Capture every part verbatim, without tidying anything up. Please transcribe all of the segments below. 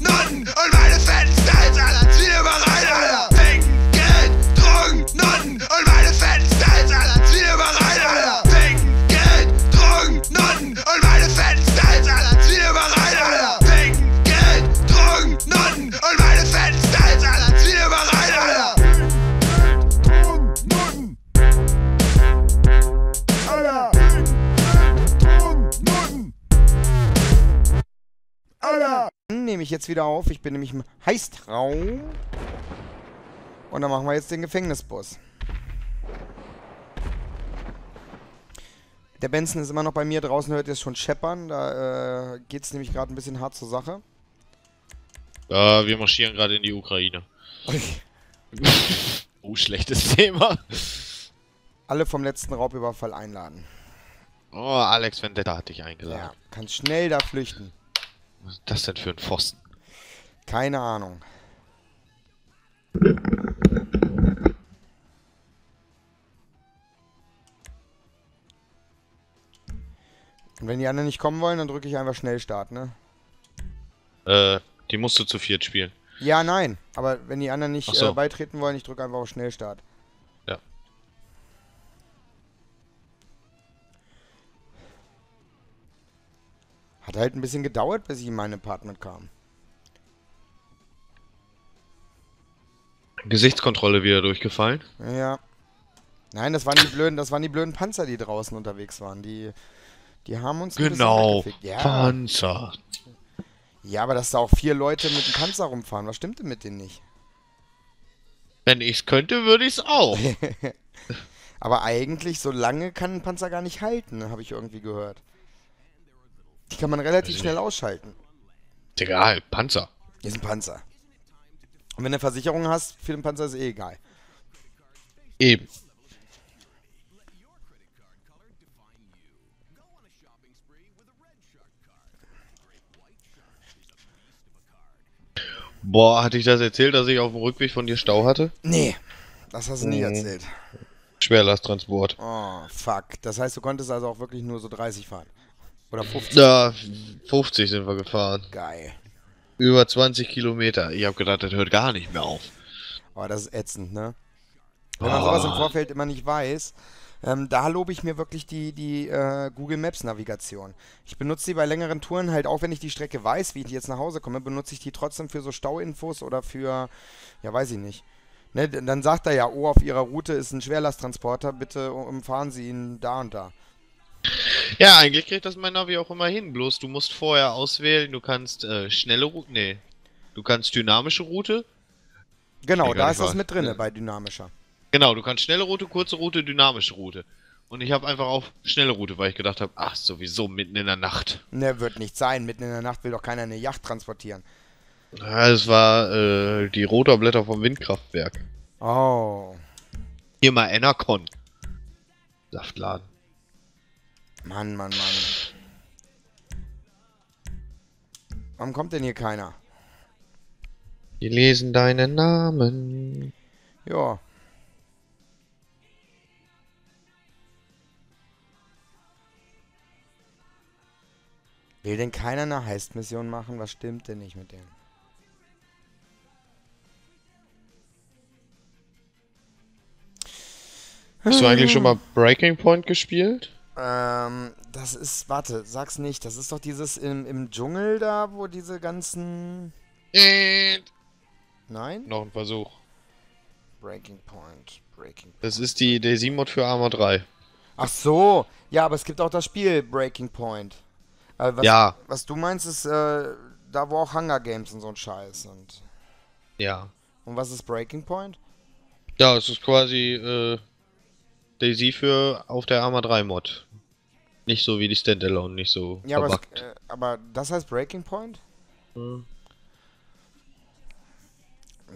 Nonnen und meine Fenster ist aller Ziele bereit, Alter. Pinken, Geld, Drogen, Nonnen und meine Fenster ist aller Ziele bereit, Alter. Pinken, Geld, Drogen, Nonnen und meine Fenster ist aller Ziele bereit, Alter. Pinken, Geld, Drogen, Nonnen und meine Fenster ist aller Ziele bereit, Alter. Pinken, Geld, Drogen, Nonnen. Alter. Pinken, Geld, Drogen, Nonnen. Alter. Nehme ich jetzt wieder auf. Ich bin nämlich im Heißtraum. Und dann machen wir jetzt den Gefängnisbus. Der Benson ist immer noch bei mir. Draußen hört ihr es schon scheppern. Da äh, geht es nämlich gerade ein bisschen hart zur Sache. Ja, wir marschieren gerade in die Ukraine. Oh, schlechtes Thema. Alle vom letzten Raubüberfall einladen. Oh, Alex Vendetta hat dich eingeladen. Ja, kannst schnell da flüchten. Was ist das denn für ein Pfosten? Keine Ahnung. Und wenn die anderen nicht kommen wollen, dann drücke ich einfach Schnellstart, ne? Äh, die musst du zu viert spielen. Ja, nein. Aber wenn die anderen nicht so. äh, beitreten wollen, ich drücke einfach auf Schnellstart. Ja. Hat halt ein bisschen gedauert, bis ich in mein Apartment kam. Gesichtskontrolle wieder durchgefallen? Ja. Nein, das waren die blöden, das waren die blöden Panzer, die draußen unterwegs waren. Die, die haben uns ein genau. bisschen ja. Panzer. Ja, aber dass da auch vier Leute mit dem Panzer rumfahren, was stimmt denn mit denen nicht? Wenn ich's könnte, würde ich's auch. Aber eigentlich, so lange kann ein Panzer gar nicht halten, habe ich irgendwie gehört. Die kann man relativ schnell ausschalten. Egal, Panzer. Ist ein Panzer. Und wenn du eine Versicherung hast, für den Panzer ist eh egal. Eben. Boah, hatte ich das erzählt, dass ich auf dem Rückweg von dir Stau hatte? Nee, das hast du nie erzählt. Schwerlasttransport. Oh, fuck. Das heißt, du konntest also auch wirklich nur so dreißig fahren? Oder fünfzig? Ja, fünfzig sind wir gefahren. Geil. Über zwanzig Kilometer. Ich hab gedacht, das hört gar nicht mehr auf. Oh, das ist ätzend, ne? Wenn oh. man sowas im Vorfeld immer nicht weiß, ähm, da lobe ich mir wirklich die, die äh, Google Maps Navigation. Ich benutze die bei längeren Touren halt, auch wenn ich die Strecke weiß, wie ich jetzt nach Hause komme, benutze ich die trotzdem für so Stauinfos oder für, ja weiß ich nicht. Ne, dann sagt er ja, oh, auf ihrer Route ist ein Schwerlasttransporter, bitte umfahren Sie ihn da und da. Ja, eigentlich kriegt das mein Navi auch immer hin, bloß du musst vorher auswählen, du kannst äh, schnelle Route, nee, du kannst dynamische Route. Genau, da ist das mit drin, bei dynamischer. Genau, du kannst schnelle Route, kurze Route, dynamische Route. Und ich habe einfach auf schnelle Route, weil ich gedacht habe, ach sowieso, mitten in der Nacht. Ne, wird nicht sein, mitten in der Nacht will doch keiner eine Yacht transportieren. Ja, das war äh, die Rotorblätter vom Windkraftwerk. Oh. Hier mal Enercon. Saftladen. Mann, Mann, Mann. Warum kommt denn hier keiner? Die lesen deinen Namen. Ja. Will denn keiner eine Heist-Mission machen? Was stimmt denn nicht mit denen? Hast du eigentlich schon mal Breaking Point gespielt? Ähm, das ist, warte, sag's nicht, das ist doch dieses im, im Dschungel da, wo diese ganzen... Nein? Noch ein Versuch. Breaking Point, Breaking Point. Das ist die DayZ-Mod für Arma drei. Ach so, ja, aber es gibt auch das Spiel Breaking Point. Äh, was, ja. Was du meinst ist, äh, da wo auch Hunger Games und so ein Scheiß sind. Ja. Und was ist Breaking Point? Ja, es ist quasi, äh... DayZ für auf der Arma drei Mod. Nicht so wie die Standalone, nicht so ja, aber, es, äh, aber das heißt Breaking Point? Hm.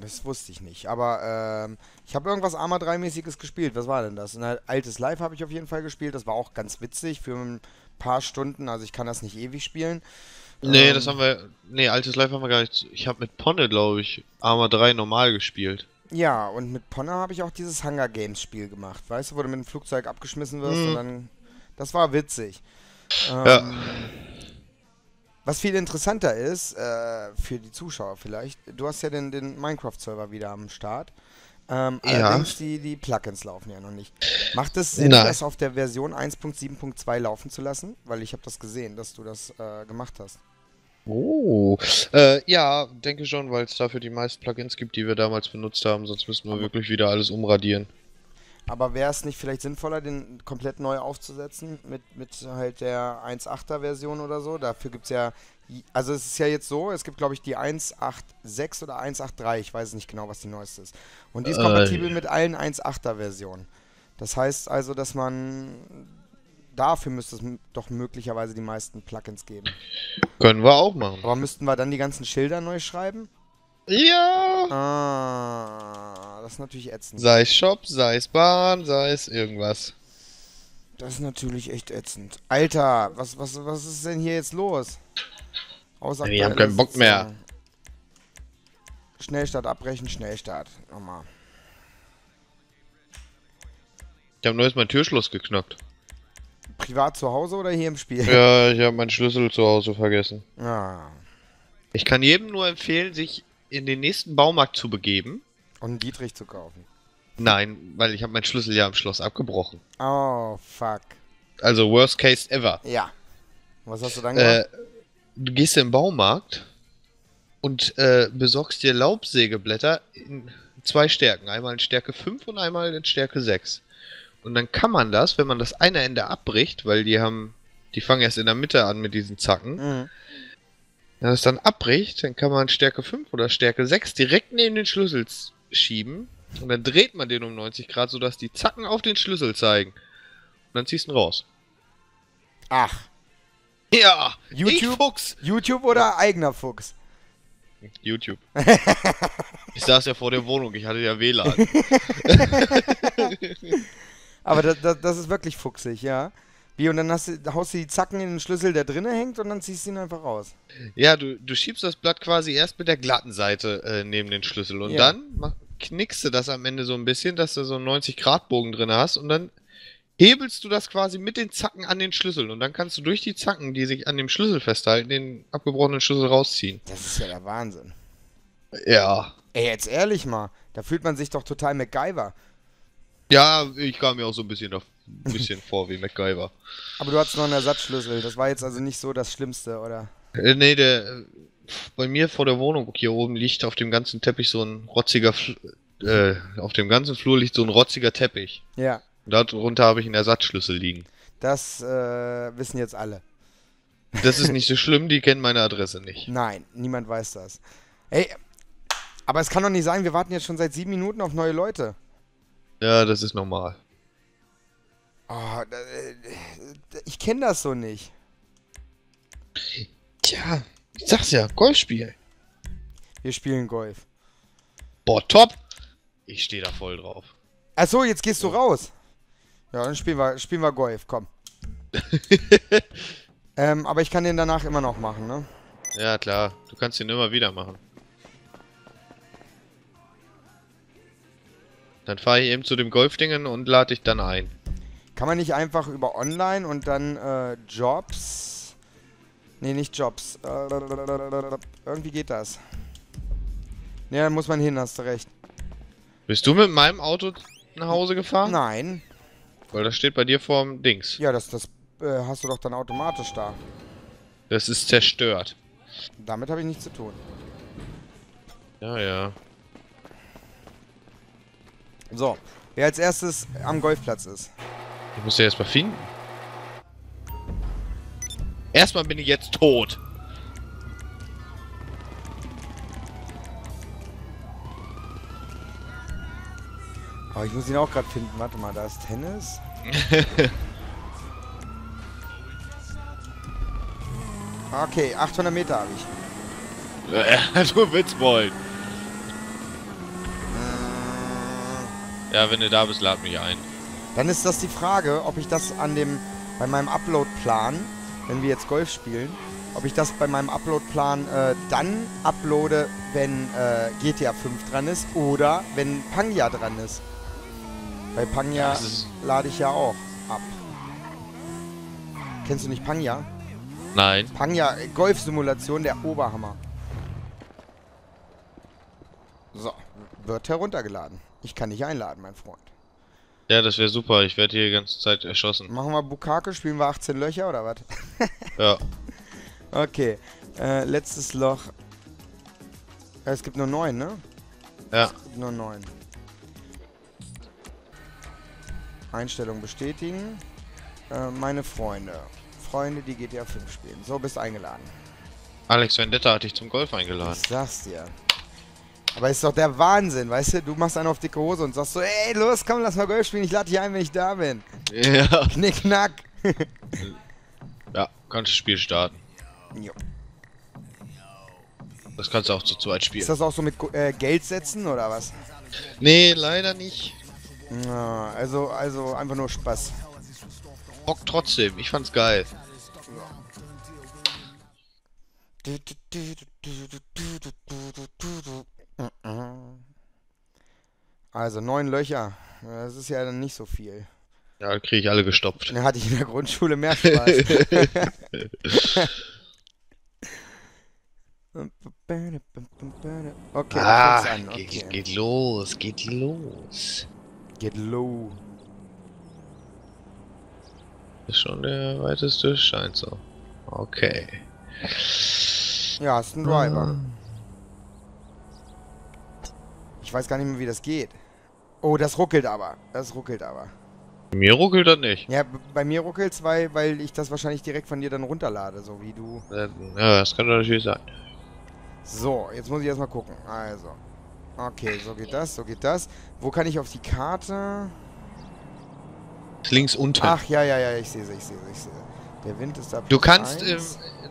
Das wusste ich nicht. Aber ähm, ich habe irgendwas Arma drei mäßiges gespielt. Was war denn das? Ein altes Live habe ich auf jeden Fall gespielt. Das war auch ganz witzig für ein paar Stunden. Also ich kann das nicht ewig spielen. Nee, ähm, das haben wir... Nee, altes Live haben wir gar nicht... Ich habe mit Ponne, glaube ich, Arma drei normal gespielt. Ja, und mit Ponne habe ich auch dieses Hunger Games Spiel gemacht, weißt du, wo du mit dem Flugzeug abgeschmissen wirst hm. und dann... Das war witzig. Ähm, ja. Was viel interessanter ist, äh, für die Zuschauer vielleicht, du hast ja den, den Minecraft-Server wieder am Start. Ähm, ja. Allerdings die, die Plugins laufen ja noch nicht. Macht es Sinn, Nein. das auf der Version eins Punkt sieben Punkt zwei laufen zu lassen? Weil ich habe das gesehen, dass du das äh, gemacht hast. Oh, äh, ja, denke schon, weil es dafür die meisten Plugins gibt, die wir damals benutzt haben. Sonst müssten wir wirklich wieder alles umradieren. Aber wäre es nicht vielleicht sinnvoller, den komplett neu aufzusetzen mit, mit halt der eins Punkt achter Version oder so? Dafür gibt es ja, also es ist ja jetzt so, es gibt glaube ich die eins Punkt acht sechs oder eins Punkt acht drei, ich weiß nicht genau, was die neueste ist. Und die ist äh, kompatibel mit allen eins Punkt achter Versionen. Das heißt also, dass man, dafür müsste es doch möglicherweise die meisten Plugins geben. Können wir auch machen. Aber müssten wir dann die ganzen Schilder neu schreiben? Ja! Ah, das ist natürlich ätzend. Sei es Shop, sei es Bahn, sei es irgendwas. Das ist natürlich echt ätzend. Alter, was, was, was ist denn hier jetzt los? Außer wir haben keinen Bock mehr. Schnellstart abbrechen, Schnellstart. Nochmal. Ich habe neues meinen Türschluss geknackt. Privat zu Hause oder hier im Spiel? Ja, ich habe meinen Schlüssel zu Hause vergessen. Ah. Ich kann jedem nur empfehlen, sich in den nächsten Baumarkt zu begeben. Und einen Dietrich zu kaufen. Nein, weil ich habe meinen Schlüssel ja im Schloss abgebrochen. Oh, fuck. Also worst case ever. Ja. Was hast du dann gemacht? Äh, du gehst in den Baumarkt und äh, besorgst dir Laubsägeblätter in zwei Stärken. Einmal in Stärke fünf und einmal in Stärke sechs. Und dann kann man das, wenn man das eine Ende abbricht, weil die haben, die fangen erst in der Mitte an mit diesen Zacken. Mhm. Wenn das dann abbricht, dann kann man Stärke fünf oder Stärke sechs direkt neben den Schlüssel schieben und dann dreht man den um neunzig Grad, sodass die Zacken auf den Schlüssel zeigen. Und dann ziehst du ihn raus. Ach. Ja, YouTube, ich Fuchs. YouTube oder eigener Fuchs? YouTube. Ich saß ja vor der Wohnung, ich hatte ja W LAN. Aber das, das, das ist wirklich fuchsig, ja. Wie, und dann hast du, haust du die Zacken in den Schlüssel, der drinne hängt, und dann ziehst du ihn einfach raus. Ja, du, du schiebst das Blatt quasi erst mit der glatten Seite äh, neben den Schlüssel. Und ja. dann mach, knickst du das am Ende so ein bisschen, dass du so einen neunzig Grad Bogen drin hast. Und dann hebelst du das quasi mit den Zacken an den Schlüssel. Und dann kannst du durch die Zacken, die sich an dem Schlüssel festhalten, den abgebrochenen Schlüssel rausziehen. Das ist ja der Wahnsinn. Ja. Ey, jetzt ehrlich mal, da fühlt man sich doch total MacGyver. Ja, ich kam mir auch so ein bisschen, auf, ein bisschen vor wie MacGyver. Aber du hattest noch einen Ersatzschlüssel, das war jetzt also nicht so das Schlimmste, oder? Äh, nee, der, bei mir vor der Wohnung hier oben liegt auf dem ganzen Teppich so ein rotziger, äh, auf dem ganzen Flur liegt so ein rotziger Teppich. Ja. Und darunter habe ich einen Ersatzschlüssel liegen. Das äh, wissen jetzt alle. Das ist nicht so schlimm, die kennen meine Adresse nicht. Nein, niemand weiß das. Ey, aber es kann doch nicht sein, wir warten jetzt schon seit sieben Minuten auf neue Leute. Ja, das ist normal. Oh, ich kenne das so nicht. Tja, ich sag's ja, Golf spielen. Wir spielen Golf. Boah, top! Ich stehe da voll drauf. Achso, jetzt gehst du raus. Ja, dann spielen wir, spielen wir Golf, komm. ähm, aber ich kann den danach immer noch machen, ne? Ja, klar. Du kannst den immer wieder machen. Dann fahre ich eben zu dem Golfdingen und lade dich dann ein. Kann man nicht einfach über online und dann äh, Jobs... Nee, nicht Jobs. Äh, irgendwie geht das. Ne, da muss man hin, hast du recht. Bist du mit meinem Auto nach Hause gefahren? Nein. Weil das steht bei dir vorm Dings. Ja, das, das äh, hast du doch dann automatisch da. Das ist zerstört. Damit habe ich nichts zu tun. Ja, ja. So, wer als erstes am Golfplatz ist. Ich muss ja erstmal finden. Erstmal bin ich jetzt tot. Aber ich muss ihn auch gerade finden. Warte mal, da ist Tennis. Okay, achthundert Meter habe ich. Du willst wollen. Ja, wenn du da bist, lad mich ein. Dann ist das die Frage, ob ich das an dem, bei meinem Upload-Plan, wenn wir jetzt Golf spielen, ob ich das bei meinem Upload-Plan äh, dann uploade, wenn äh, G T A fünf dran ist oder wenn Pangea dran ist. Bei Pangea ist... lade ich ja auch ab. Kennst du nicht Pangea? Nein. Panja, Golfsimulation, der Oberhammer. So, wird heruntergeladen. Ich kann dich einladen, mein Freund. Ja, das wäre super. Ich werde hier die ganze Zeit erschossen. Machen wir Bukake, spielen wir achtzehn Löcher oder was? Ja. Okay, äh, letztes Loch. Es gibt nur neun, ne? Ja. Es gibt nur neun. Einstellung bestätigen. Äh, meine Freunde. Freunde, die G T A fünf spielen. So, bist eingeladen. Alex Vendetta hat dich zum Golf eingeladen. Ich sag's dir. Aber ist doch der Wahnsinn, weißt du? Du machst einen auf dicke Hose und sagst so, ey, los, komm, lass mal Golf spielen, ich lade dich ein, wenn ich da bin. Ja. Knickknack. Ja, kannst das Spiel starten. Jo. Das kannst du auch zu zweit spielen. Ist das auch so mit äh, Geld setzen, oder was? Nee, leider nicht. Na, also, also einfach nur Spaß. Bock trotzdem, ich fand's geil. Ja. Also neun Löcher, das ist ja dann nicht so viel. Ja, kriege ich alle gestopft. Dann hatte ich in der Grundschule mehr Spaß. Okay, ah, an. Okay. Geht, geht los, geht los. Geht low. Ist schon der weiteste, scheint so. Okay. Ja, ist ein Driver. Ich weiß gar nicht mehr, wie das geht. Oh, das ruckelt aber. Das ruckelt aber. Bei mir ruckelt das nicht. Ja, bei mir ruckelt es, weil, weil ich das wahrscheinlich direkt von dir dann runterlade, so wie du. Ja, das kann doch natürlich sein. So, jetzt muss ich erstmal gucken. Also. Okay, so geht das, so geht das. Wo kann ich auf die Karte? Links unten. Ach, ja, ja, ja, ich sehe sie, ich sehe sie, ich sehe sie. Der Wind ist da. Du kannst, im,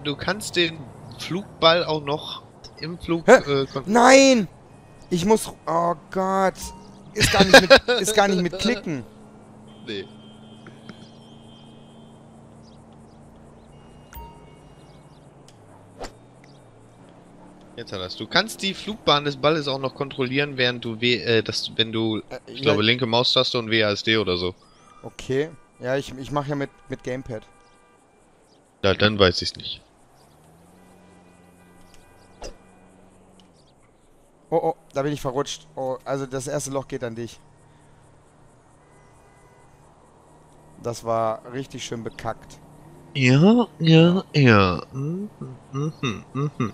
du kannst den Flugball auch noch im Flug... Äh, nein! Ich muss... Oh Gott. Ist gar nicht mit, ist gar nicht mit Klicken. Nee. Jetzt hat das. Du kannst die Flugbahn des Balles auch noch kontrollieren, während du... W äh, das, wenn du... Äh, ich ja, glaube, linke Maustaste und W A S D oder so. Okay. Ja, ich, ich mache ja mit, mit Gamepad. Ja, dann weiß ich's nicht. Oh, oh, da bin ich verrutscht. Oh, also das erste Loch geht an dich. Das war richtig schön bekackt. Ja, ja, ja. Mhm, mhm, mhm.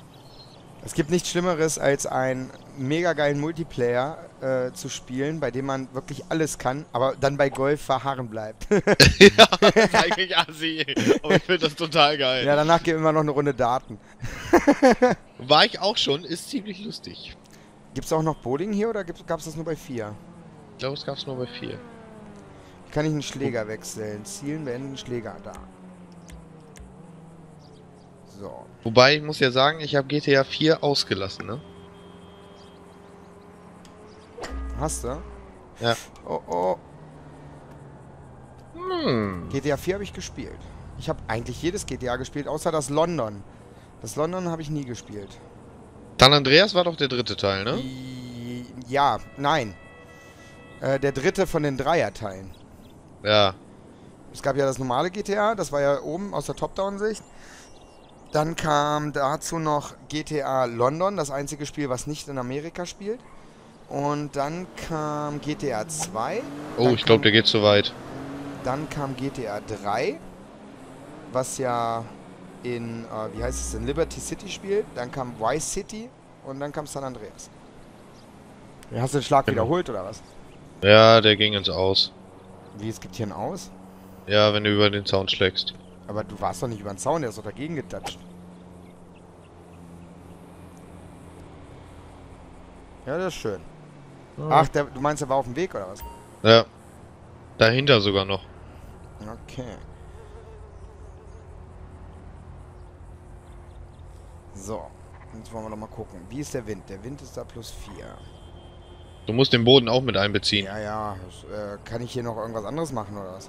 Es gibt nichts Schlimmeres, als einen mega geilen Multiplayer äh, zu spielen, bei dem man wirklich alles kann, aber dann bei Golf verharren bleibt. Ja, das ist eigentlich assi, aber ich finde das total geil. Ja, danach gehen immer noch eine Runde Daten. War ich auch schon, ist ziemlich lustig. Gibt's auch noch Bowling hier oder gab's das nur bei vier? Ich glaube, es gab's nur bei vier. Kann ich einen Schläger wechseln? Zielen, beenden, Schläger da. So. Wobei, ich muss ja sagen, ich habe G T A vier ausgelassen, ne? Hast du? Ja. Oh, oh. Hm. G T A vier habe ich gespielt. Ich habe eigentlich jedes G T A gespielt, außer das London. Das London habe ich nie gespielt. San Andreas war doch der dritte Teil, ne? Ja, nein. Äh, der dritte von den Dreierteilen. Ja. Es gab ja das normale G T A, das war ja oben aus der Top-Down-Sicht. Dann kam dazu noch G T A London, das einzige Spiel, was nicht in Amerika spielt. Und dann kam G T A zwei. Oh, ich glaube, der geht zu weit. Dann kam G T A drei, was ja... in, äh, wie heißt es denn, Liberty City spielt, dann kam Vice City und dann kam San Andreas. Ja, hast du den Schlag genau. wiederholt, oder was? Ja, der ging ins Aus. Wie, es gibt hier ein Aus? Ja, wenn du über den Zaun schlägst. Aber du warst doch nicht über den Zaun, der ist doch dagegen getatscht. Ja, das ist schön. Ja. Ach, der, du meinst, der war auf dem Weg, oder was? Ja, dahinter sogar noch. Okay. So, jetzt wollen wir noch mal gucken. Wie ist der Wind? Der Wind ist da plus vier. Du musst den Boden auch mit einbeziehen. Ja, ja. Äh, kann ich hier noch irgendwas anderes machen, oder was?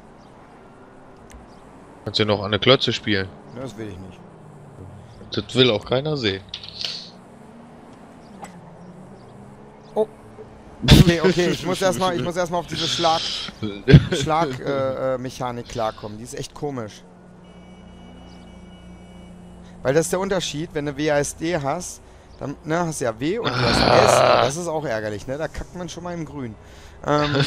Kannst du noch an der Klötze spielen? Ja, das will ich nicht. Das will auch keiner sehen. Oh. Okay, okay. Ich muss erstmal erst auf diese Schlag... Schlag äh, äh, Mechanik klarkommen. Die ist echt komisch. Weil das ist der Unterschied, wenn du W A S D hast, dann ne, hast du ja W und du hast S. Das ist auch ärgerlich, ne? Da kackt man schon mal im Grün. Ähm,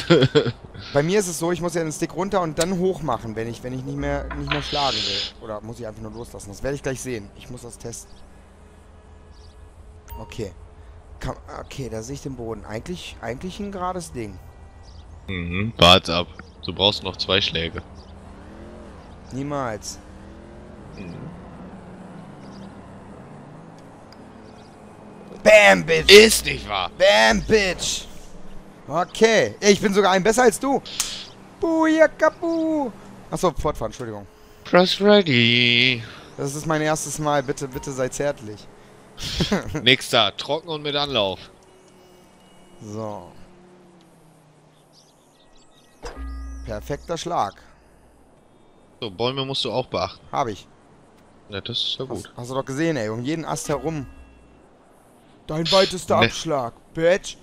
bei mir ist es so, ich muss ja den Stick runter und dann hoch machen, wenn ich, wenn ich nicht mehr, nicht mehr schlagen will. Oder muss ich einfach nur loslassen. Das werde ich gleich sehen. Ich muss das testen. Okay. Okay, da sehe ich den Boden. Eigentlich, eigentlich ein gerades Ding. Mhm, wart ab. Du brauchst noch zwei Schläge. Niemals. Mhm. Bam, Bitch! Ist nicht wahr! Bam, Bitch! Okay. Ich bin sogar ein besser als du! Bujakabu! Achso, fortfahren, Entschuldigung. Press ready! Das ist mein erstes Mal. Bitte, bitte sei zärtlich. Nächster. Trocken und mit Anlauf. So. Perfekter Schlag. So, Bäume musst du auch beachten. Habe ich. Ja, das ist ja gut. Hast, hast du doch gesehen, ey. Um jeden Ast herum. Dein weitester ne. Abschlag, Bitch.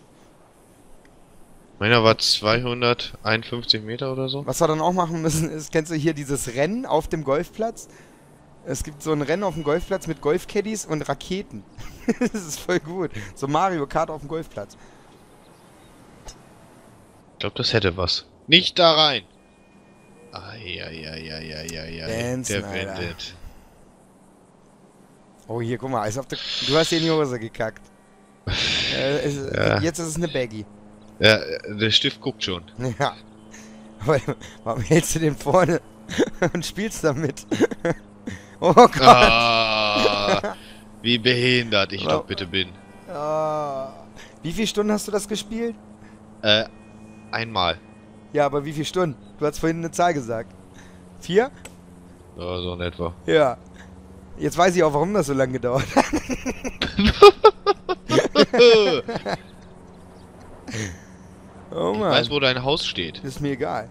Meiner war zweihunderteinundfünfzig Meter oder so. Was wir dann auch machen müssen ist, kennst du hier dieses Rennen auf dem Golfplatz? Es gibt so ein Rennen auf dem Golfplatz mit Golfcaddies und Raketen. Das ist voll gut. So Mario Kart auf dem Golfplatz. Ich glaube, das hätte was. Nicht da rein! Eieieiei. Der wendet. Oh, hier, guck mal. Ist auf der du hast hier in die Hose gekackt. äh, es, ja. Jetzt ist es eine Baggy. Ja, der Stift guckt schon. Ja. Aber warum hältst du den vorne und spielst damit? Oh Gott. Ah, wie behindert ich doch bitte bin. Ah. Wie viele Stunden hast du das gespielt? Äh, einmal. Ja, aber wie viele Stunden? Du hast vorhin eine Zahl gesagt. Vier? Ja, so in etwa. Ja. Jetzt weiß ich auch, warum das so lange gedauert hat. Oh Mann. Ich weiß, wo dein Haus steht. Ist mir egal.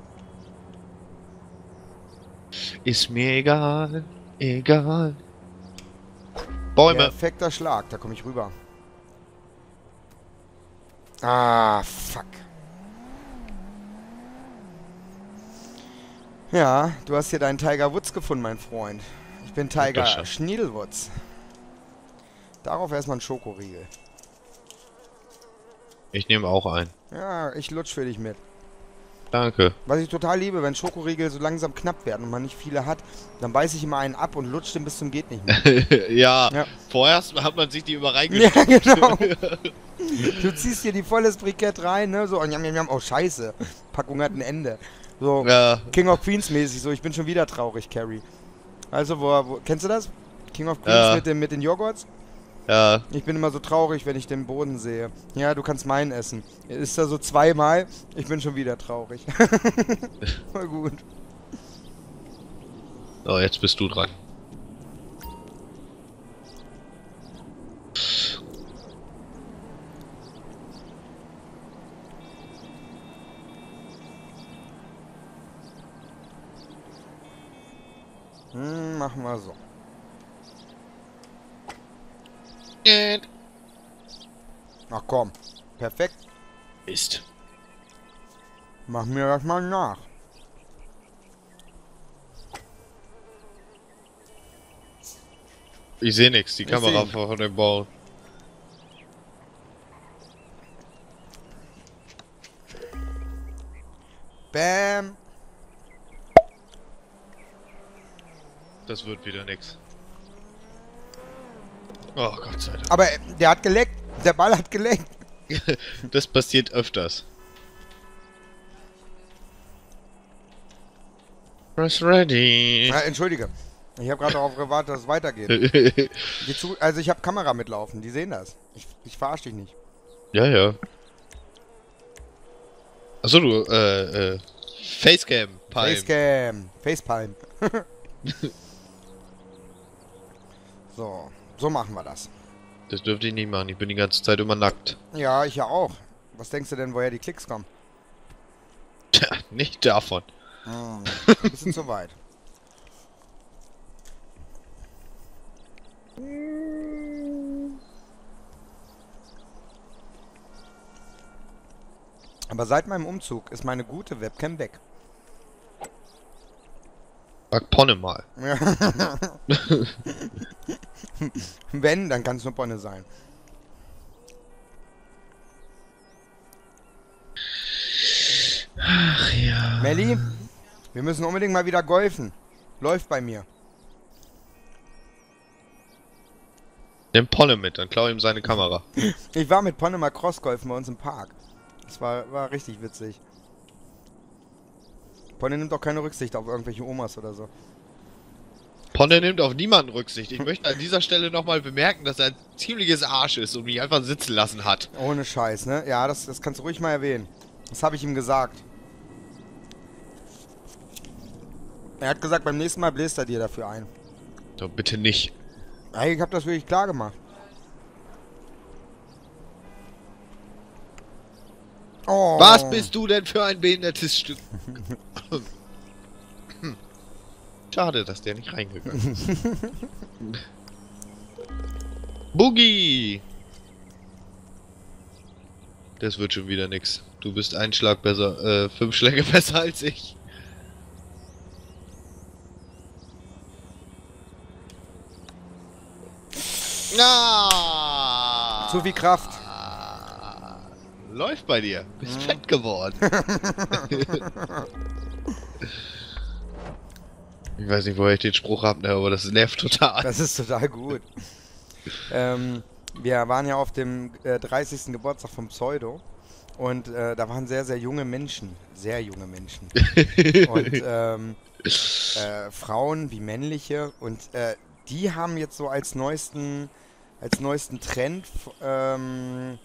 Ist mir egal. Egal. Bäume. Perfekter Schlag, da komme ich rüber. Ah, fuck. Ja, du hast hier deinen Tiger Woods gefunden, mein Freund. Ich bin Tiger Schniedelwurz. Darauf erstmal ein Schokoriegel. Ich nehme auch ein. Ja, ich lutsch für dich mit. Danke. Was ich total liebe, wenn Schokoriegel so langsam knapp werden und man nicht viele hat, dann beiße ich immer einen ab und lutsch den bis zum geht nicht mehr. Ja, ja, vorher hat man sich die über reingestopft. Ja, genau. Du ziehst dir die volles Brikett rein, ne? So, und jam, jam, jam. Oh, scheiße. Packung hat ein Ende. So, ja. King of Queens mäßig, so, ich bin schon wieder traurig, Carrie. Also, wo, wo, kennst du das? King of Queens ja. mit, dem, mit den Joghurts? Ja. Ich bin immer so traurig, wenn ich den Boden sehe. Ja, du kannst meinen essen. Ist da so zweimal, ich bin schon wieder traurig. Voll gut. So, jetzt bist du dran. Hm, machen wir so. Ach komm, perfekt. Ist. Mach mir das mal nach. Ich sehe nichts, die ich Kamera von dem Ball. Bam. Das wird wieder nix. Oh Gott sei Dank. Aber der hat geleckt. Der Ball hat geleckt. Das passiert öfters. Press ready. Ja, entschuldige. Ich habe gerade darauf gewartet, dass es weitergeht. Zu, also ich habe Kamera mitlaufen. Die sehen das. Ich, ich verarsche dich nicht. Ja, ja. Achso, du, äh, äh. Facecam. Palm. Facecam. Facepalm. So, so machen wir das. Das dürfte ich nicht machen, ich bin die ganze Zeit immer nackt. Ja, ich ja auch. Was denkst du denn, woher die Klicks kommen? Tja, nicht davon. Hm, ein bisschen zu weit. Aber seit meinem Umzug ist meine gute Webcam weg. Frag Ponne mal. Wenn, dann kann es nur Ponne sein. Ach ja. Melly, wir müssen unbedingt mal wieder golfen. Läuft bei mir. Nimm Ponne mit, dann klaue ihm seine Kamera. Ich war mit Ponne mal Crossgolfen bei uns im Park. Das war, war richtig witzig. Ponne nimmt auch keine Rücksicht auf irgendwelche Omas oder so. Ponne nimmt auf niemanden Rücksicht. Ich möchte an dieser Stelle nochmal bemerken, dass er ein ziemliches Arsch ist und mich einfach sitzen lassen hat. Ohne Scheiß, ne? Ja, das, das kannst du ruhig mal erwähnen. Das habe ich ihm gesagt. Er hat gesagt, beim nächsten Mal bläst er dir dafür ein. Doch bitte nicht. Ich habe das wirklich klar gemacht. Oh. Was bist du denn für ein behindertes Stück? Schade, dass der nicht reingegangen ist. Boogie! Das wird schon wieder nix. Du bist einen Schlag besser, äh, fünf Schläge besser als ich. Ah! Zu viel Kraft. Läuft bei dir. Bist hm. fett geworden. Ich weiß nicht, woher ich den Spruch habe, ne, aber das nervt total. Das ist total gut. ähm, wir waren ja auf dem äh, dreißigsten Geburtstag vom Pseudo. Und äh, da waren sehr, sehr junge Menschen. Sehr junge Menschen. Und ähm, äh, Frauen wie männliche. Und äh, die haben jetzt so als neuesten, als neuesten Trend... Ähm,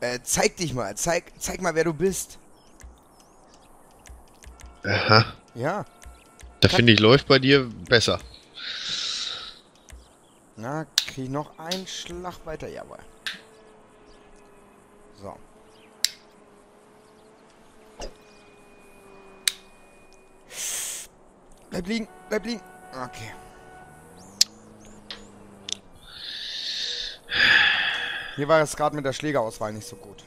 Äh, zeig dich mal, zeig, zeig mal, wer du bist. Aha. Ja. Da finde ich, läuft bei dir besser. Na, krieg ich noch einen Schlag weiter, jawohl. So. Bleib liegen, bleib liegen. Okay. Hier war es gerade mit der Schlägerauswahl nicht so gut.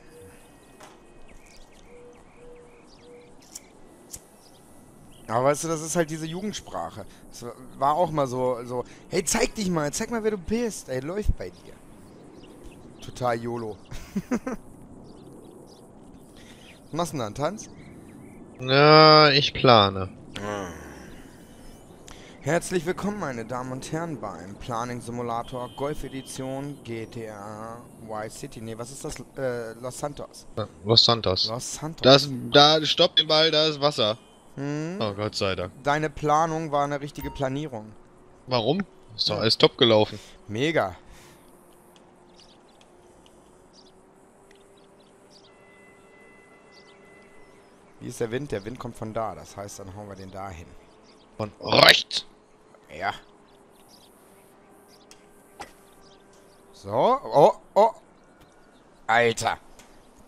Aber weißt du, das ist halt diese Jugendsprache. Das war auch mal so, so, hey, zeig dich mal, zeig mal, wer du bist. Ey, läuft bei dir. Total YOLO. Was machst du denn da, einen Tanz? Na, ich plane. Herzlich willkommen, meine Damen und Herren, beim Planning Simulator Golf Edition G T A Vice City. Ne, was ist das? Äh, Los Santos. Los Santos. Los Santos. Das, da stoppt den Ball, da ist Wasser. Hm? Oh Gott sei Dank. Deine Planung war eine richtige Planierung. Warum? Ist doch alles top gelaufen. Mega. Wie ist der Wind? Der Wind kommt von da. Das heißt, dann hauen wir den da hin. Von rechts. Ja. So. Oh, oh. Alter.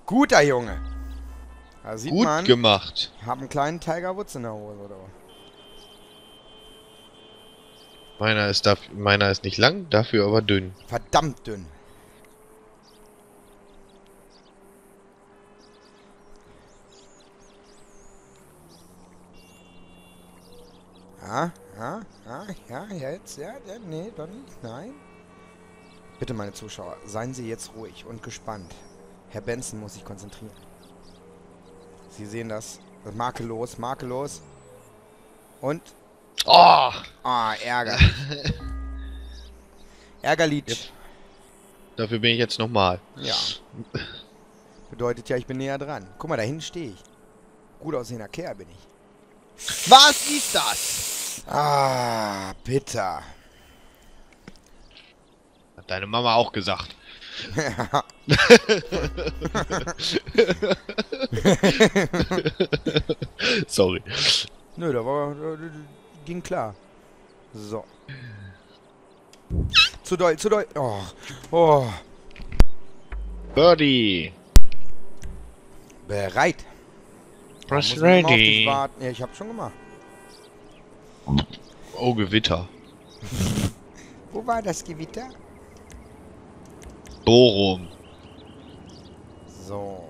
Guter Junge. Da sieht Gut man, gemacht. Ich habe einen kleinen Tiger Woods in der Hose. Oder? Meiner ist, dafür, meiner ist nicht lang, dafür aber dünn. Verdammt dünn. Ja, ja, ja, ja, jetzt, ja, ja, nee, doch nicht, nein. Bitte, meine Zuschauer, seien Sie jetzt ruhig und gespannt. Herr Benson muss sich konzentrieren. Sie sehen das. Makellos, makellos. Und? Oh! Oh, Ärger. Ärgerlied. Yep. Dafür bin ich jetzt nochmal. Ja. Bedeutet ja, ich bin näher dran. Guck mal, dahin stehe ich. Gut aussehender Kerl bin ich. Was ist das? Ah, bitter. Hat deine Mama auch gesagt. Ja. Sorry. Nö, da war... Da ging klar. So. Zu doll, zu doll. Oh. Oh. Birdie. Bereit. Press ready. Ja, ich hab schon gemacht. Oh, Gewitter. Wo war das Gewitter? Bochum. So.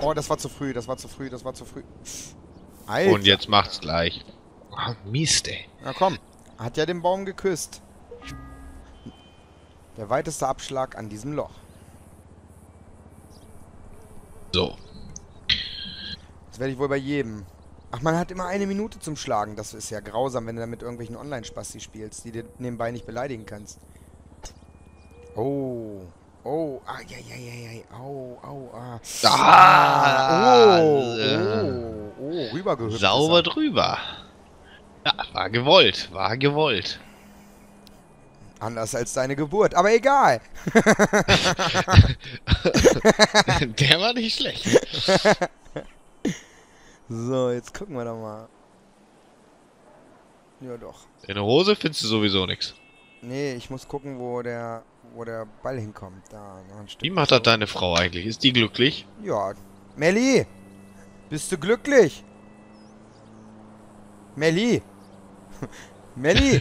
Oh, das war zu früh, das war zu früh, das war zu früh. Alter. Und jetzt macht's gleich. Oh, Mist, ey. Na komm, hat ja den Baum geküsst. Der weiteste Abschlag an diesem Loch. So. Das werde ich wohl bei jedem. Ach, man hat immer eine Minute zum Schlagen. Das ist ja grausam, wenn du dann mit irgendwelchen Online-Spassi spielst, die dir nebenbei nicht beleidigen kannst. Oh. Oh. Ah, ja, ja, ja, ja. Au, au, ah. Ah, oh, oh, oh. Rübergehüpft. Sauber drüber. Ja, war gewollt. War gewollt. Anders als deine Geburt, aber egal. Der war nicht schlecht. So, jetzt gucken wir doch mal. Ja, doch. In der Hose findest du sowieso nichts. Nee, ich muss gucken, wo der, wo der Ball hinkommt. Da, noch ein Stück. Wie macht das deine Frau eigentlich? Ist die glücklich? Ja. Melly! Bist du glücklich? Melly! Melly!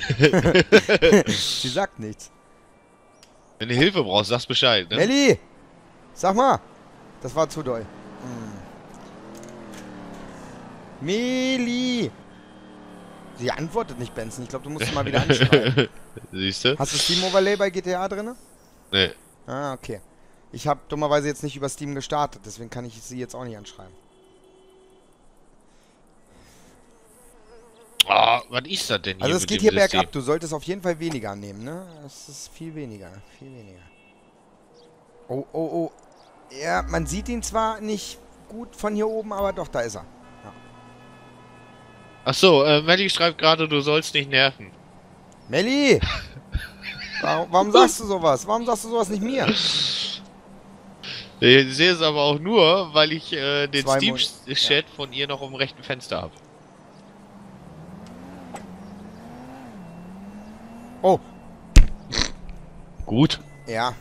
Sie sagt nichts. Wenn du Hilfe brauchst, sagst Bescheid, ne? Melly! Sag mal! Das war zu doll. Mm. Melly! Sie antwortet nicht, Benson. Ich glaube, du musst sie mal wieder anschreiben. Siehst du? Hast du Steam Overlay bei G T A drin? Nee. Ah, okay. Ich habe dummerweise jetzt nicht über Steam gestartet, deswegen kann ich sie jetzt auch nicht anschreiben. Oh, was ist das denn hier? Also es geht hier bergab, du solltest auf jeden Fall weniger nehmen, ne? Das ist viel weniger, viel weniger. Oh, oh, oh. Ja, man sieht ihn zwar nicht gut von hier oben, aber doch, da ist er. Ja. Achso, äh, Melly schreibt gerade, du sollst nicht nerven. Melly! warum, warum sagst du sowas? Warum sagst du sowas nicht mir? Ich sehe es aber auch nur, weil ich äh, den Steam-Chat ja. von ihr noch im rechten Fenster habe. Oh. Gut. Ja.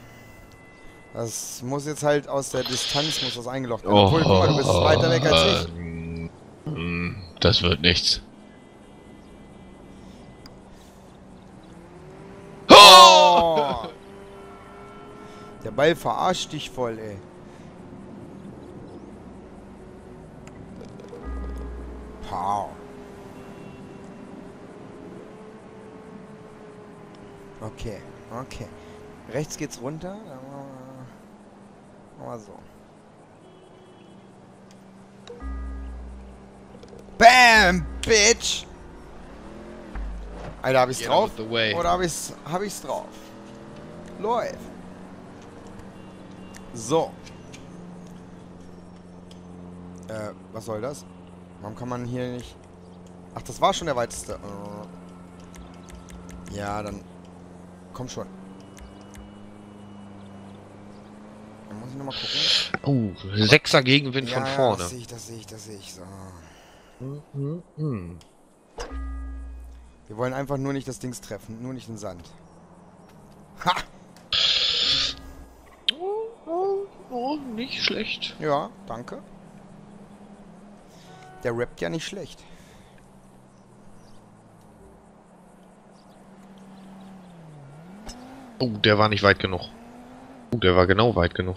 Das muss jetzt halt aus der Distanz, muss das eingelocht werden. Oh, obwohl, guck mal, du bist oh, weiter weg als ich. Äh, das wird nichts. Oh! Der Ball verarscht dich voll, ey. Pow. Okay, okay. Rechts geht's runter. Dann machen wir mal so. Bam, Bitch! Alter, hab ich's drauf? Oder hab ich's, hab ich's drauf? Läuft. So. Äh, was soll das? Warum kann man hier nicht... Ach, das war schon der weiteste. Ja, dann... Komm schon. Dann muss ich nochmal gucken. Oh, sechser Gegenwind ja, von vorne. Ja, das sehe ich, das sehe ich, das sehe ich. So. Mm, mm, mm. Wir wollen einfach nur nicht das Dings treffen, nur nicht den Sand. Ha! Oh, oh, oh, nicht schlecht. Ja, danke. Der rappt ja nicht schlecht. Oh, der war nicht weit genug. Oh, der war genau weit genug.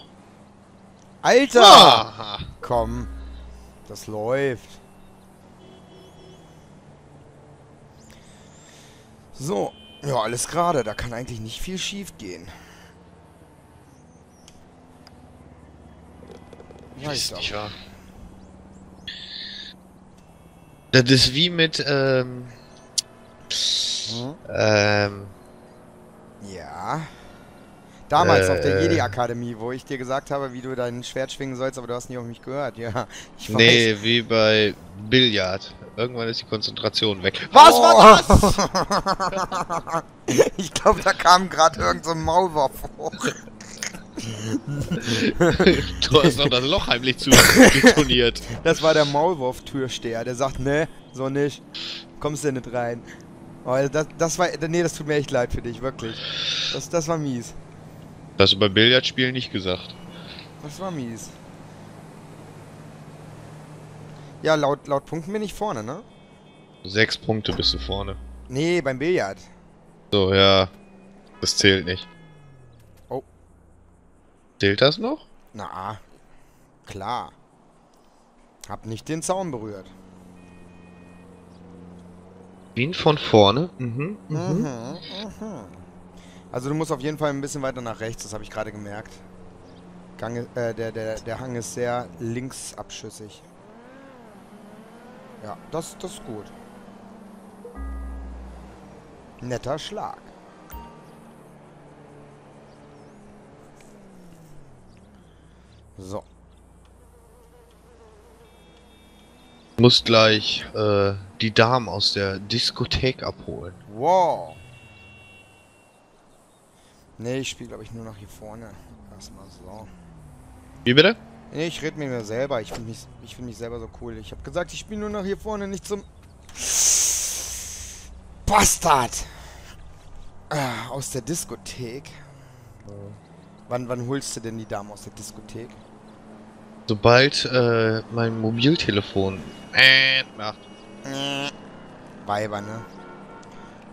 Alter! Ah. Komm. Das läuft. So. Ja, alles gerade. Da kann eigentlich nicht viel schief gehen. Weiß nicht wahr. Das ist wie mit, ähm... Hm? Ähm... Ja. Damals äh, auf der Jedi-Akademie, wo ich dir gesagt habe, wie du dein Schwert schwingen sollst, aber du hast nicht auf mich gehört. Ja, ich weiß. Nee, wie bei Billard. Irgendwann ist die Konzentration weg. Was oh. war das? Ich glaube, da kam gerade irgend so ein Maulwurf hoch. Du hast doch das Loch heimlich zugekoniert. Das war der Maulwurf-Türsteher, der sagt, ne, so nicht. Kommst du nicht rein. Oh, das, das war... Nee, das tut mir echt leid für dich, wirklich. Das, das war mies. Das hast du beim Billardspielen nicht gesagt. Das war mies. Ja, laut, laut Punkten bin ich vorne, ne? Sechs Punkte bist du vorne. Nee, beim Billard. So, ja. Das zählt nicht. Oh. Zählt das noch? Na, klar. Hab nicht den Zaun berührt. Wien von vorne? Mhm. Mhm. Mhm. Mhm. Also du musst auf jeden Fall ein bisschen weiter nach rechts, das habe ich gerade gemerkt. Gang, äh, der, der, der Hang ist sehr linksabschüssig. Ja, das, das ist gut. Netter Schlag. So. Ich muss gleich äh, die Damen aus der Diskothek abholen. Wow. Nee, ich spiele, glaube ich, nur noch hier vorne. Erstmal so. Wie bitte? Nee, ich rede mit mir selber. Ich finde mich, ich find mich selber so cool. Ich habe gesagt, ich spiele nur noch hier vorne, nicht zum... Bastard! Ah, aus der Diskothek. Ja. Wann, wann holst du denn die Dame aus der Diskothek? Sobald äh, mein Mobiltelefon äh, macht. Äh, Weiber, ne?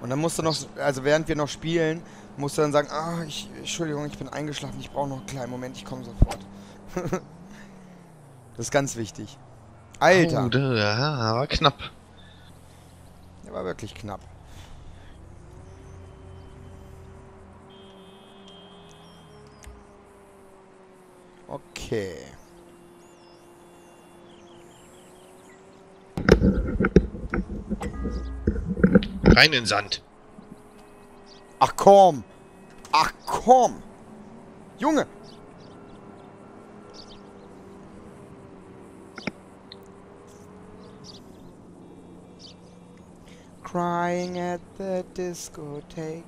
Und dann musst du noch, also während wir noch spielen, musst du dann sagen, ah, ich, Entschuldigung, ich bin eingeschlafen, ich brauche noch einen kleinen Moment, ich komme sofort. Das ist ganz wichtig. Alter! Oh, da war knapp. Der war wirklich knapp. Okay. Rein in den Sand. Ach komm. Ach komm. Junge. Crying at the discotheque.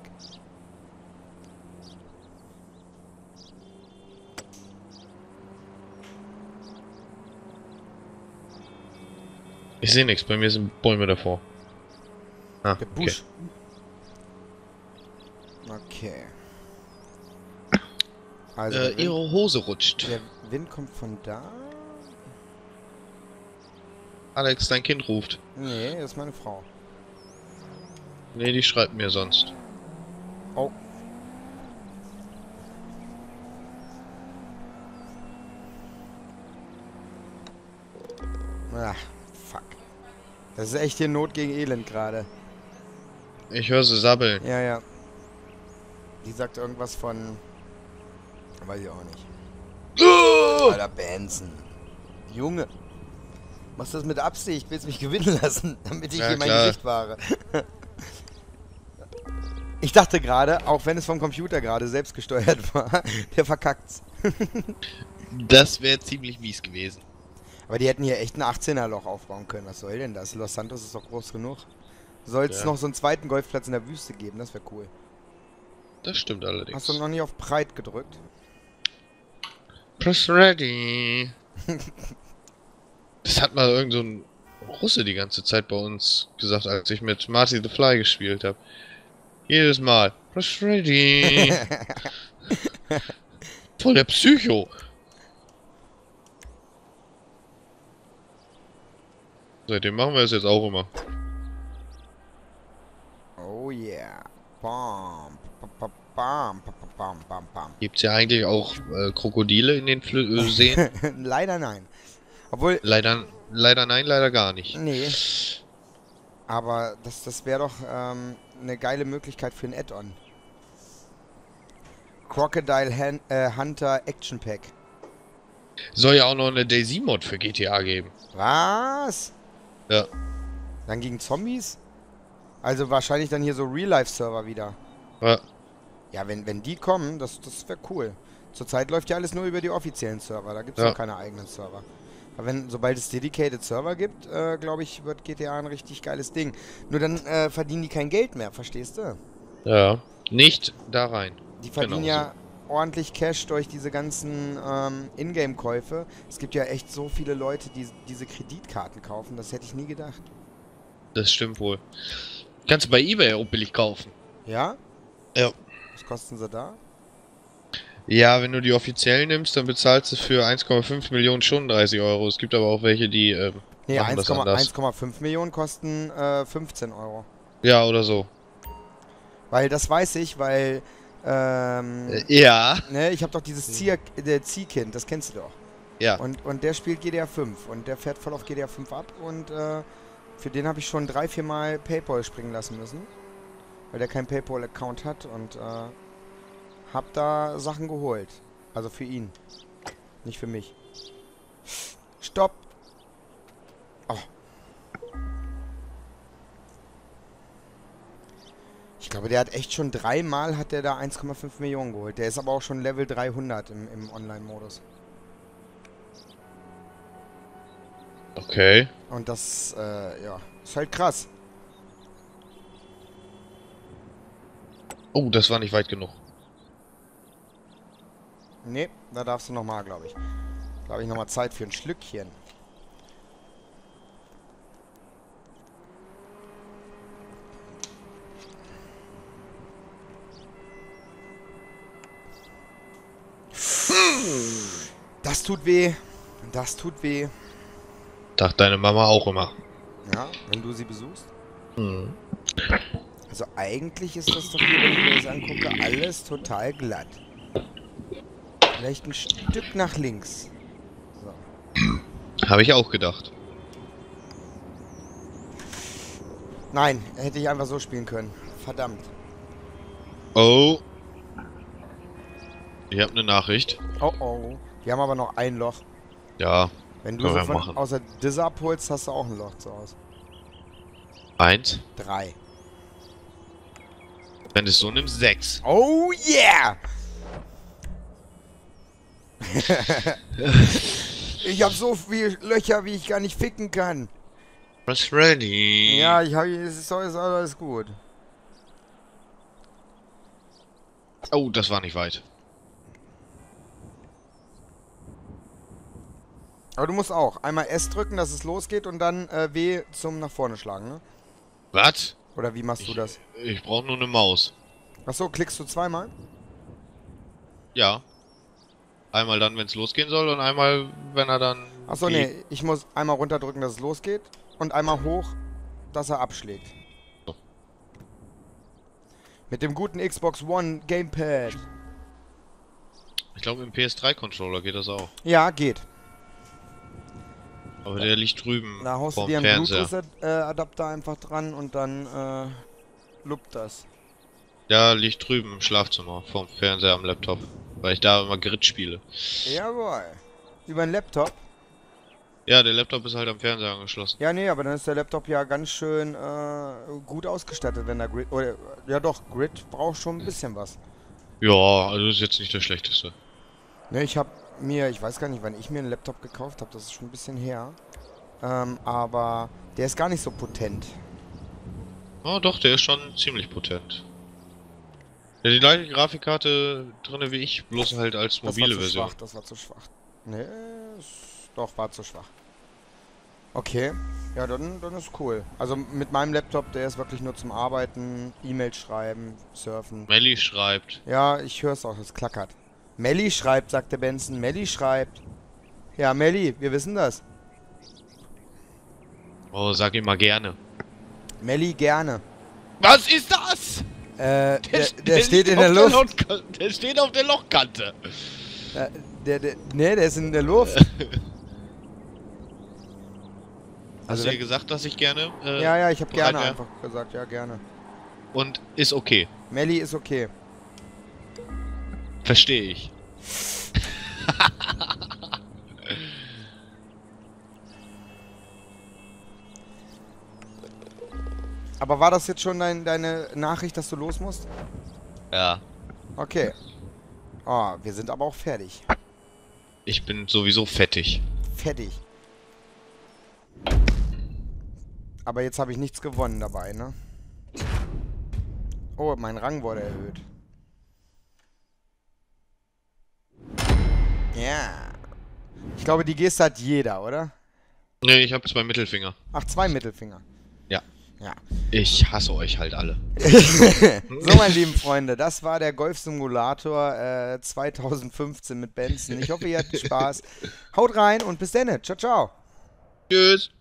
Ich sehe nichts, bei mir sind Bäume davor. Ah, der Busch. Okay. Okay. Also äh, Wind, ihre Hose rutscht. Der Wind kommt von da. Alex, dein Kind ruft. Nee, das ist meine Frau. Nee, die schreibt mir sonst. Oh. Ah. Das ist echt hier Not gegen Elend gerade. Ich höre sie sabbeln. Ja, ja. Die sagt irgendwas von... Weiß ich auch nicht. Oh! Alter, Benson. Junge. Machst du das mit Absicht? Willst mich gewinnen lassen, damit ich ja, hier mein klar. Gesicht wahre? Ich dachte gerade, auch wenn es vom Computer gerade selbst gesteuert war, der verkackt's. Das wäre ziemlich mies gewesen. Aber die hätten hier echt ein achtzehner-Loch aufbauen können. Was soll denn das? Los Santos ist doch groß genug. Soll es ja. noch so einen zweiten Golfplatz in der Wüste geben? Das wäre cool. Das stimmt allerdings. Hast du noch nicht auf breit gedrückt? Press ready. Das hat mal irgend so ein Russe die ganze Zeit bei uns gesagt, als ich mit Marty the Fly gespielt habe. Jedes Mal. Press ready. Voll der Psycho. Seitdem machen wir es jetzt auch immer. Oh yeah. Bam, bam, bam, bam, bam, bam. Gibt's ja eigentlich auch äh, Krokodile in den Flü äh, Seen? Leider nein. Obwohl... Leider, leider nein, leider gar nicht. Nee. Aber das, das wäre doch ähm, eine geile Möglichkeit für ein Add-on. Crocodile Han äh, Hunter Action Pack. Soll ja auch noch eine DayZ-Mod für G T A geben. Was? Ja. Dann gegen Zombies? Also wahrscheinlich dann hier so Real-Life-Server wieder. Ja. Ja, wenn, wenn die kommen, das, das wäre cool. Zurzeit läuft ja alles nur über die offiziellen Server. Da gibt es ja keine eigenen Server. Aber wenn, sobald es dedicated Server gibt, äh, glaube ich, wird G T A ein richtig geiles Ding. Nur dann äh, verdienen die kein Geld mehr, verstehst du? Ja. Nicht da rein. Die verdienen genau ja so ordentlich Cash durch diese ganzen ähm, Ingame-Käufe. Es gibt ja echt so viele Leute, die diese Kreditkarten kaufen. Das hätte ich nie gedacht. Das stimmt wohl. Kannst du bei eBay auch billig kaufen. Ja? Ja. Was kosten sie da? Ja, wenn du die offiziell nimmst, dann bezahlst du für eins Komma fünf Millionen schon dreißig Euro. Es gibt aber auch welche, die ähm, nee, eins Komma fünf Millionen kosten äh, fünfzehn Euro. Ja, oder so. Weil das weiß ich, weil... Ähm, ja. Ne, ich habe doch dieses Zier, der Ziehkind, das kennst du doch. Ja. Und, und der spielt G T A fünf und der fährt voll auf G T A fünf ab und äh, Für den habe ich schon drei, vier Mal PayPal springen lassen müssen. Weil der keinen PayPal-Account hat und äh, habe da Sachen geholt. Also für ihn. Nicht für mich. Stopp! Oh. Ich glaube, der hat echt schon dreimal hat der da eins Komma fünf Millionen geholt. Der ist aber auch schon Level dreihundert im, im Online-Modus. Okay. Und das, äh, ja, ist halt krass. Oh, das war nicht weit genug. Nee, da darfst du nochmal, glaube ich. Da habe ich nochmal Zeit für ein Schlückchen. Das tut weh. Das tut weh. Sagt deine Mama auch immer. Ja, wenn du sie besuchst. Mhm. Also eigentlich ist das doch hier, wenn ich mir das angucke, alles total glatt. Vielleicht ein Stück nach links. So. Habe ich auch gedacht. Nein, hätte ich einfach so spielen können. Verdammt. Oh. Ich habe eine Nachricht. Oh oh. Wir haben aber noch ein Loch. Ja. Wenn du so von, außer Diz abholst, hast du auch ein Loch zu Hause. Eins. Drei. Wenn du es so nimmst, sechs. Oh yeah! Ich habe so viele Löcher, wie ich gar nicht ficken kann. Was ready? Ja, ich habe, es ist alles, alles gut. Oh, das war nicht weit. Aber du musst auch. Einmal S drücken, dass es losgeht und dann äh, W zum nach vorne schlagen, ne? Was? Oder wie machst ich, du das? Ich brauche nur eine Maus. Achso, klickst du zweimal? Ja. Einmal dann, wenn es losgehen soll und einmal, wenn er dann... Achso, nee. Ich muss einmal runterdrücken, dass es losgeht und einmal hoch, dass er abschlägt. So. Mit dem guten Xbox One Gamepad. Ich glaube, im P S drei Controller geht das auch. Ja, geht. Aber der liegt drüben. Da haust du dir einen Bluetooth-Adapter einfach dran und dann äh, luppt das. Ja, liegt drüben im Schlafzimmer, vom Fernseher am Laptop. Weil ich da immer Grid spiele. Jawohl. Über den Laptop? Ja, der Laptop ist halt am Fernseher angeschlossen. Ja, nee, aber dann ist der Laptop ja ganz schön äh, gut ausgestattet, wenn der Grid... Oder, ja doch, Grid braucht schon ein bisschen was. Ja, also ist jetzt nicht das Schlechteste. Ne, ich hab... mir, ich weiß gar nicht, wann ich mir einen Laptop gekauft habe, das ist schon ein bisschen her. Ähm, aber der ist gar nicht so potent. Oh doch, der ist schon ziemlich potent. Ja, die gleiche Grafikkarte drinne wie ich, bloß halt als mobile Version. Das war zu schwach, das war zu schwach. Nee, ist, doch, war zu schwach. Okay, ja dann, dann ist cool. Also mit meinem Laptop, der ist wirklich nur zum Arbeiten, E-Mail schreiben, surfen. Melly schreibt. Ja, ich höre es auch, es klackert. Melly schreibt, sagte Benson. Melly schreibt. Ja, Melly, wir wissen das. Oh, sag ihm mal gerne. Melly gerne. Was ist das? Äh, der, der, der steht in der Luft. Der, der steht auf der Lochkante. Äh, der, der, nee, der ist in der Luft. Hast du ja gesagt, dass ich gerne? Äh, ja, ja, ich hab gerne wär. einfach gesagt, ja, gerne. Und ist okay. Melly ist okay. Verstehe ich. Aber war das jetzt schon dein, deine Nachricht, dass du los musst? Ja. Okay. Oh, wir sind aber auch fertig. Ich bin sowieso fettig. Fettig. Aber jetzt habe ich nichts gewonnen dabei, ne? Oh, mein Rang wurde erhöht. Ja. Yeah. Ich glaube, die Geste hat jeder, oder? Nee, ich habe zwei Mittelfinger. Ach, zwei Mittelfinger. Ja. Ja. Ich hasse euch halt alle. So, meine lieben Freunde, das war der Golf-Simulator äh, zweitausendfünfzehn mit Benson. Ich hoffe, ihr hattet Spaß. Haut rein und bis dann. Ciao, ciao. Tschüss.